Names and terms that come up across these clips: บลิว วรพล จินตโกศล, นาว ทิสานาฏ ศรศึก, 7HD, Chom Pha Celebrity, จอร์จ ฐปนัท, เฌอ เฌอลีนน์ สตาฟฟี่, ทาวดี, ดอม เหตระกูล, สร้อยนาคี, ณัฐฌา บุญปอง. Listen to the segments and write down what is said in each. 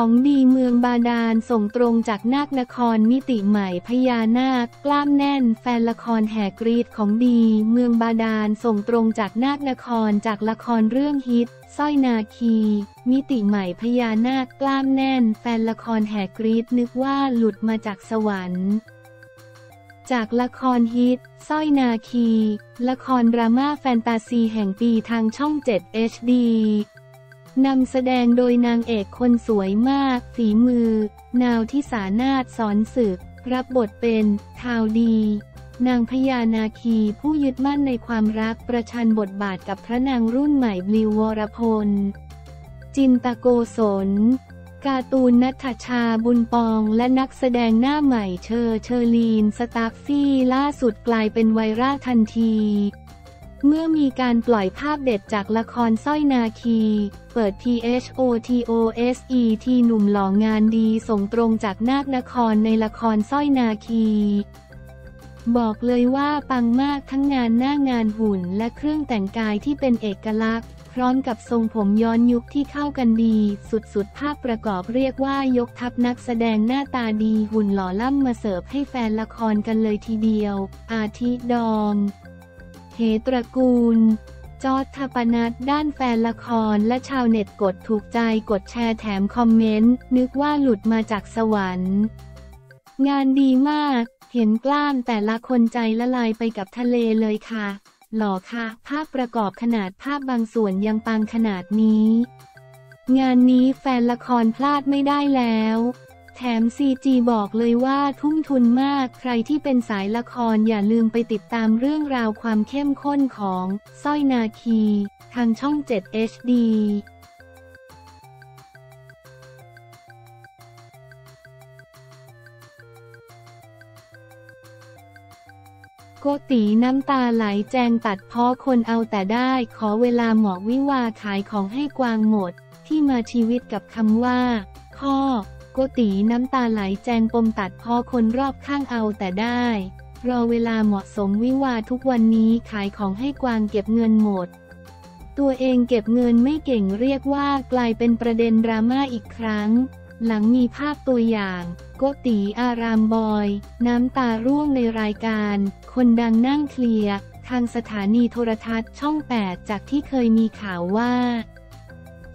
ของดีเมืองบาดาลส่งตรงจากนาคนครมิติใหม่พญานาคกล้ามแน่นแฟนละครแห่กรีดของดีเมืองบาดาลส่งตรงจากนาคนครจากละครเรื่องฮิตสร้อยนาคีมิติใหม่พญานาคกล้ามแน่นแฟนละครแห่กรีดนึกว่าหลุดมาจากสวรรค์จากละครฮิตสร้อยนาคีละครดราม่าแฟนตาซีแห่งปีทางช่อง 7 HDนำแสดงโดยนางเอกคนสวยมากฝีมือนาวทิสานาถสอนศึกรับบทเป็นทาวดีนางพญานาคีผู้ยึดมั่นในความรักประชันบทบาทกับพระนางรุ่นใหม่บลิววรพลจินตโกศลการ์ตูนณัฐชาบุญปองและนักแสดงหน้าใหม่เชอร์ลีนสตาฟฟี่ล่าสุดกลายเป็นไวรัลทันทีเมื่อมีการปล่อยภาพเด็ดจากละครสร้อยนาคีเปิด THOTOSET หนุ่มหล่องานดีส่งตรงจากนาคนครในละครสร้อยนาคีบอกเลยว่าปังมากทั้งงานหน้างานหุ่นและเครื่องแต่งกายที่เป็นเอกลักษณ์พร้อมกับทรงผมย้อนยุคที่เข้ากันดีสุดๆภาพประกอบเรียกว่ายกทัพนักแสดงหน้าตาดีหุ่นหล่อล่ำมาเสิร์ฟให้แฟนละครกันเลยทีเดียวอาทิดอม เหตระกูลจอร์จ ฐปนัทด้านแฟนละครและชาวเน็ตกดถูกใจกดแชร์แถมคอมเมนต์นึกว่าหลุดมาจากสวรรค์งานดีมากเห็นกล้ามแต่ละคนใจละลายไปกับทะเลเลยค่ะหล่อค่ะภาพประกอบขนาดภาพบางส่วนยังปังขนาดนี้งานนี้แฟนละครพลาดไม่ได้แล้วแถม CG บอกเลยว่าทุ่มทุนมากใครที่เป็นสายละครอย่าลืมไปติดตามเรื่องราวความเข้มข้นของสร้อยนาคีทางช่อง 7 HDโกตีน้ำตาไหลแจงตัดพ้อคนเอาแต่ได้ขอเวลาหมอวิวาขายของให้กวางหมดที่มาชีวิตกับคำว่าข้อโกตีน้ำตาไหลแจงปมตัดพ้อคนรอบข้างเอาแต่ได้รอเวลาเหมาะสมวิวาทุกวันนี้ขายของให้กวางเก็บเงินหมดตัวเองเก็บเงินไม่เก่งเรียกว่ากลายเป็นประเด็นดราม่าอีกครั้งหลังมีภาพตัวอย่างโกตีอารามบอยน้ำตาร่วงในรายการคนดังนั่งเคลียร์ทางสถานีโทรทัศน์ช่อง 8จากที่เคยมีข่าวว่า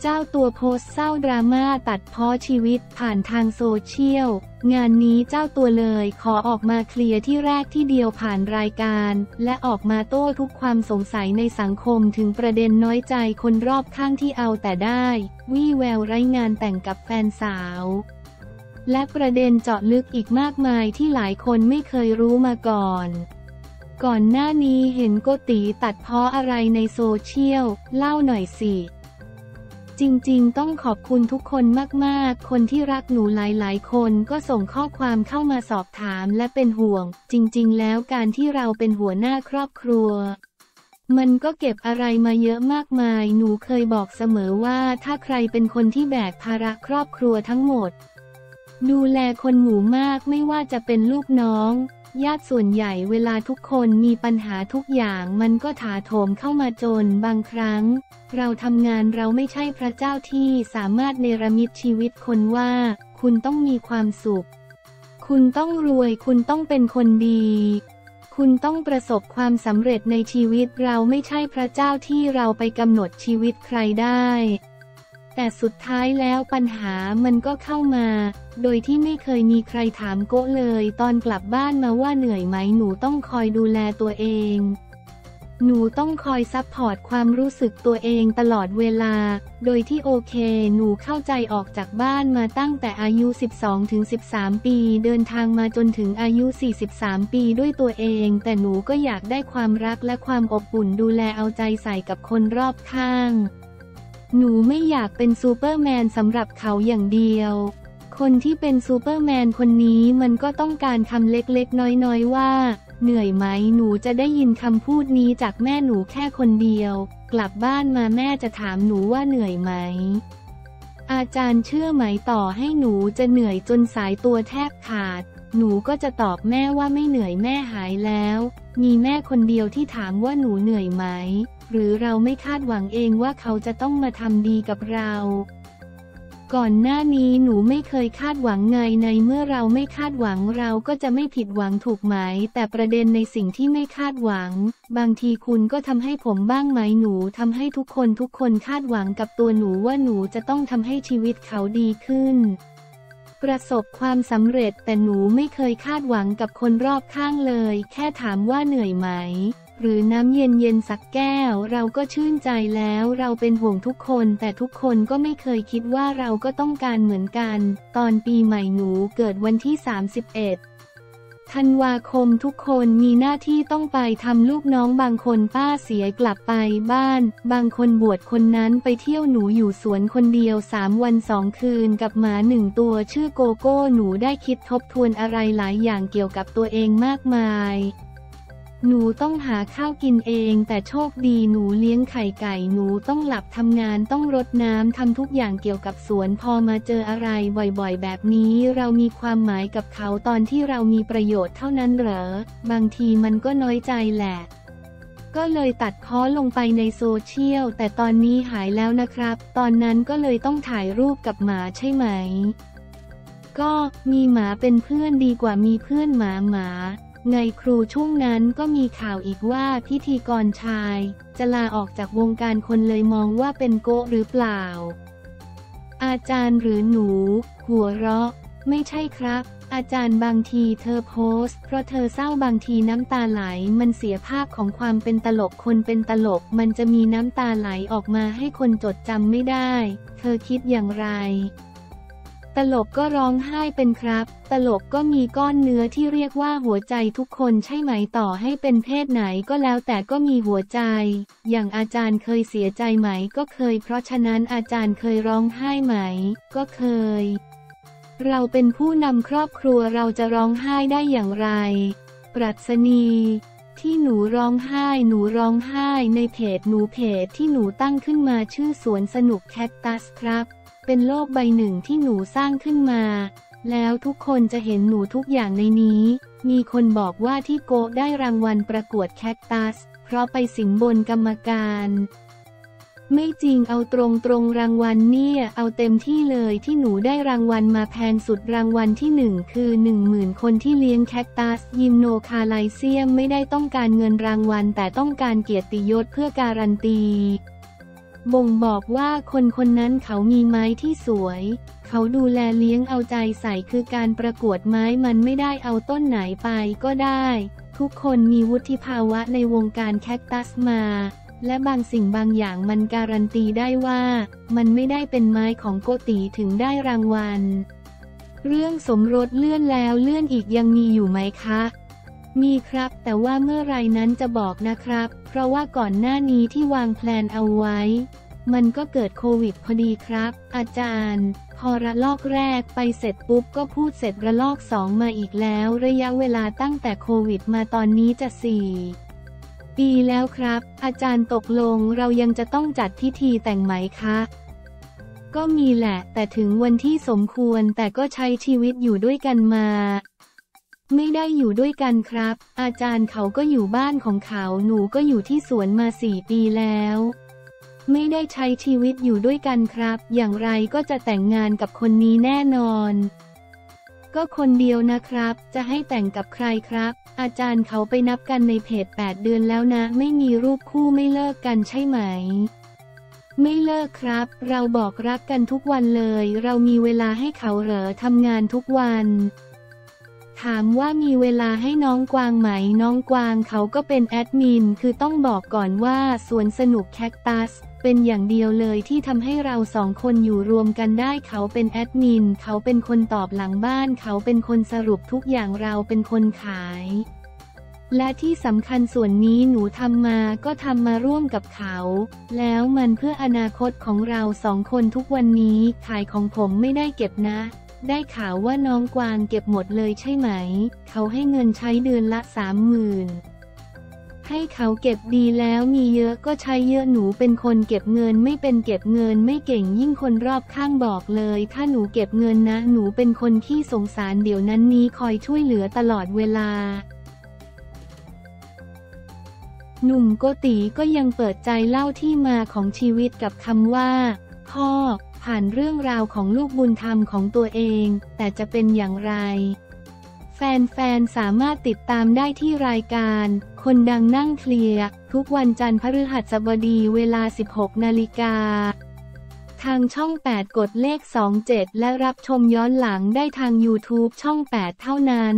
เจ้าตัวโพสต์เศร้าดราม่าตัดพ้อชีวิตผ่านทางโซเชียลงานนี้เจ้าตัวเลยขอออกมาเคลียร์ที่แรกที่เดียวผ่านรายการและออกมาโต้ทุกความสงสัยในสังคมถึงประเด็นน้อยใจคนรอบข้างที่เอาแต่ได้วี่แววไร้งานแต่งกับแฟนสาวและประเด็นเจาะลึกอีกมากมายที่หลายคนไม่เคยรู้มาก่อนหน้านี้เห็นโกตีตัดพ้ออะไรในโซเชียลเล่าหน่อยสิจริงๆต้องขอบคุณทุกคนมากๆคนที่รักหนูหลายๆคนก็ส่งข้อความเข้ามาสอบถามและเป็นห่วงจริงๆแล้วการที่เราเป็นหัวหน้าครอบครัวมันก็เก็บอะไรมาเยอะมากมายหนูเคยบอกเสมอว่าถ้าใครเป็นคนที่แบกภาระครอบครัวทั้งหมดดูแลคนหมู่มากไม่ว่าจะเป็นลูกน้องญาติส่วนใหญ่เวลาทุกคนมีปัญหาทุกอย่างมันก็ถาโถมเข้ามาจนบางครั้งเราทำงานเราไม่ใช่พระเจ้าที่สามารถเนรมิตชีวิตคนว่าคุณต้องมีความสุขคุณต้องรวยคุณต้องเป็นคนดีคุณต้องประสบความสำเร็จในชีวิตเราไม่ใช่พระเจ้าที่เราไปกำหนดชีวิตใครได้แต่สุดท้ายแล้วปัญหามันก็เข้ามาโดยที่ไม่เคยมีใครถามโก้เลยตอนกลับบ้านมาว่าเหนื่อยไหมหนูต้องคอยดูแลตัวเองหนูต้องคอยซัพพอร์ตความรู้สึกตัวเองตลอดเวลาโดยที่โอเคหนูเข้าใจออกจากบ้านมาตั้งแต่อายุ 12-13 ปีเดินทางมาจนถึงอายุ 43 ปีด้วยตัวเองแต่หนูก็อยากได้ความรักและความอบอุ่นดูแลเอาใจใส่กับคนรอบข้างหนูไม่อยากเป็นซูเปอร์แมนสำหรับเขาอย่างเดียวคนที่เป็นซูเปอร์แมนคนนี้มันก็ต้องการคำเล็กๆน้อยๆว่าเหนื่อยไหมหนูจะได้ยินคำพูดนี้จากแม่หนูแค่คนเดียวกลับบ้านมาแม่จะถามหนูว่าเหนื่อยไหมอาจารย์เชื่อไหมต่อให้หนูจะเหนื่อยจนสายตัวแทบขาด หนูก็จะตอบแม่ว่าไม่เหนื่อยแม่หายแล้วมีแม่คนเดียวที่ถามว่าหนูเหนื่อยไหมหรือเราไม่คาดหวังเองว่าเขาจะต้องมาทำดีกับเราก่อนหน้านี้หนูไม่เคยคาดหวังไงในเมื่อเราไม่คาดหวังเราก็จะไม่ผิดหวังถูกไหมแต่ประเด็นในสิ่งที่ไม่คาดหวังบางทีคุณก็ทำให้ผมบ้างไหมหนูทำให้ทุกคนคาดหวังกับตัวหนูว่าหนูจะต้องทำให้ชีวิตเขาดีขึ้นประสบความสำเร็จแต่หนูไม่เคยคาดหวังกับคนรอบข้างเลยแค่ถามว่าเหนื่อยไหมหรือน้ำเย็นๆสักแก้วเราก็ชื่นใจแล้วเราเป็นห่วงทุกคนแต่ทุกคนก็ไม่เคยคิดว่าเราก็ต้องการเหมือนกันตอนปีใหม่หนูเกิดวันที่31 ธันวาคมทุกคนมีหน้าที่ต้องไปทำลูกน้องบางคนป้าเสียกลับไปบ้านบางคนบวชคนนั้นไปเที่ยวหนูอยู่สวนคนเดียว3 วัน 2 คืนกับหมา1 ตัวชื่อโกโก้หนูได้คิดทบทวนอะไรหลายอย่างเกี่ยวกับตัวเองมากมายหนูต้องหาข้าวกินเองแต่โชคดีหนูเลี้ยงไข่ไก่หนูต้องหลับทำงานต้องรดน้ำทำทุกอย่างเกี่ยวกับสวนพอมาเจออะไรบ่อยๆแบบนี้เรามีความหมายกับเขาตอนที่เรามีประโยชน์เท่านั้นเหรอบางทีมันก็น้อยใจแหละก็เลยตัดพ้อลงไปในโซเชียลแต่ตอนนี้หายแล้วนะครับตอนนั้นก็เลยต้องถ่ายรูปกับหมาใช่ไหมก็มีหมาเป็นเพื่อนดีกว่ามีเพื่อนหมาในครูช่วงนั้นก็มีข่าวอีกว่าพิธีกรชายจะลาออกจากวงการคนเลยมองว่าเป็นโกะหรือเปล่าอาจารย์หรือหนูหัวเราะไม่ใช่ครับอาจารย์บางทีเธอโพสต์เพราะเธอเศร้าบางทีน้ำตาไหลมันเสียภาพของความเป็นตลกคนเป็นตลกมันจะมีน้ำตาไหลออกมาให้คนจดจำไม่ได้เธอคิดอย่างไรตลกก็ร้องไห้เป็นครับตลกก็มีก้อนเนื้อที่เรียกว่าหัวใจทุกคนใช่ไหมต่อให้เป็นเพศไหนก็แล้วแต่ก็มีหัวใจอย่างอาจารย์เคยเสียใจไหมก็เคยเพราะฉะนั้นอาจารย์เคยร้องไห้ไหมก็เคยเราเป็นผู้นำครอบครัวเราจะร้องไห้ได้อย่างไรปรัชนีที่หนูร้องไห้หนูร้องไห้ในเพจที่หนูตั้งขึ้นมาชื่อสวนสนุกแคคตัสครับเป็นโลกใบหนึ่งที่หนูสร้างขึ้นมาแล้วทุกคนจะเห็นหนูทุกอย่างในนี้มีคนบอกว่าที่โกได้รางวัลประกวดแคคตัสเพราะไปสิงบนกรรมการไม่จริงเอาตรงรางวัลเนี่ยเอาเต็มที่เลยที่หนูได้รางวัลมาแพงสุดรางวัลที่1คือ 10,000 คนที่เลี้ยงแคคตัสยิมโนคาไลเซียมไม่ได้ต้องการเงินรางวัลแต่ต้องการเกียรติยศเพื่อการันตีบ่งบอกว่าคนนั้นเขามีไม้ที่สวยเขาดูแลเลี้ยงเอาใจใส่คือการประกวดไม้มันไม่ได้เอาต้นไหนไปก็ได้ทุกคนมีวุฒิภาวะในวงการแคคตัสมาและบางสิ่งบางอย่างมันการันตีได้ว่ามันไม่ได้เป็นไม้ของโกติถึงได้รางวัลเรื่องสมรสเลื่อนแล้วเลื่อนอีกยังมีอยู่ไหมคะมีครับแต่ว่าเมื่อไรนั้นจะบอกนะครับเพราะว่าก่อนหน้านี้ที่วางแพลนเอาไว้มันก็เกิดโควิดพอดีครับอาจารย์พอระลอกแรกไปเสร็จปุ๊บก็พูดเสร็จระลอก2มาอีกแล้วระยะเวลาตั้งแต่โควิดมาตอนนี้จะ4 ปีแล้วครับอาจารย์ตกลงเรายังจะต้องจัดพิธีแต่งไหมคะก็มีแหละแต่ถึงวันที่สมควรแต่ก็ใช้ชีวิตอยู่ด้วยกันมาไม่ได้อยู่ด้วยกันครับอาจารย์เขาก็อยู่บ้านของเขาหนูก็อยู่ที่สวนมา4 ปีแล้วไม่ได้ใช้ชีวิตอยู่ด้วยกันครับอย่างไรก็จะแต่งงานกับคนนี้แน่นอนก็คนเดียวนะครับจะให้แต่งกับใครครับอาจารย์เขาไปนับกันในเพจ8 เดือนแล้วนะไม่มีรูปคู่ไม่เลิกกันใช่ไหมไม่เลิกครับเราบอกรักกันทุกวันเลยเรามีเวลาให้เขาเหรอทำงานทุกวันถามว่ามีเวลาให้น้องกวางไหมน้องกวางเขาก็เป็นแอดมินคือต้องบอกก่อนว่าสวนสนุกแคคตัสเป็นอย่างเดียวเลยที่ทำให้เรา2 คนอยู่รวมกันได้เขาเป็นแอดมินเขาเป็นคนตอบหลังบ้านเขาเป็นคนสรุปทุกอย่างเราเป็นคนขายและที่สำคัญส่วนนี้หนูทำมาก็ทำมาร่วมกับเขาแล้วมันเพื่ออนาคตของเรา2 คนทุกวันนี้ขายของผมไม่ได้เก็บนะได้ข่าวว่าน้องกวางเก็บหมดเลยใช่ไหมเขาให้เงินใช้เดือนละ 30,000 ให้เขาเก็บดีแล้วมีเยอะก็ใช้เยอะหนูเป็นคนเก็บเงินไม่เป็นเก็บเงินไม่เก่งยิ่งคนรอบข้างบอกเลยถ้าหนูเก็บเงินนะหนูเป็นคนที่สงสารเดี๋ยวนั้นนี้คอยช่วยเหลือตลอดเวลาหนุ่มโกติก็ยังเปิดใจเล่าที่มาของชีวิตกับคำว่าพ่อผ่านเรื่องราวของลูกบุญธรรมของตัวเองแต่จะเป็นอย่างไรแฟนๆสามารถติดตามได้ที่รายการคนดังนั่งเคลียร์ทุกวันจันทร์พฤหัสบดีเวลา 16:00 น.ทางช่อง 8 กดเลข 27และรับชมย้อนหลังได้ทาง YouTube ช่อง 8 เท่านั้น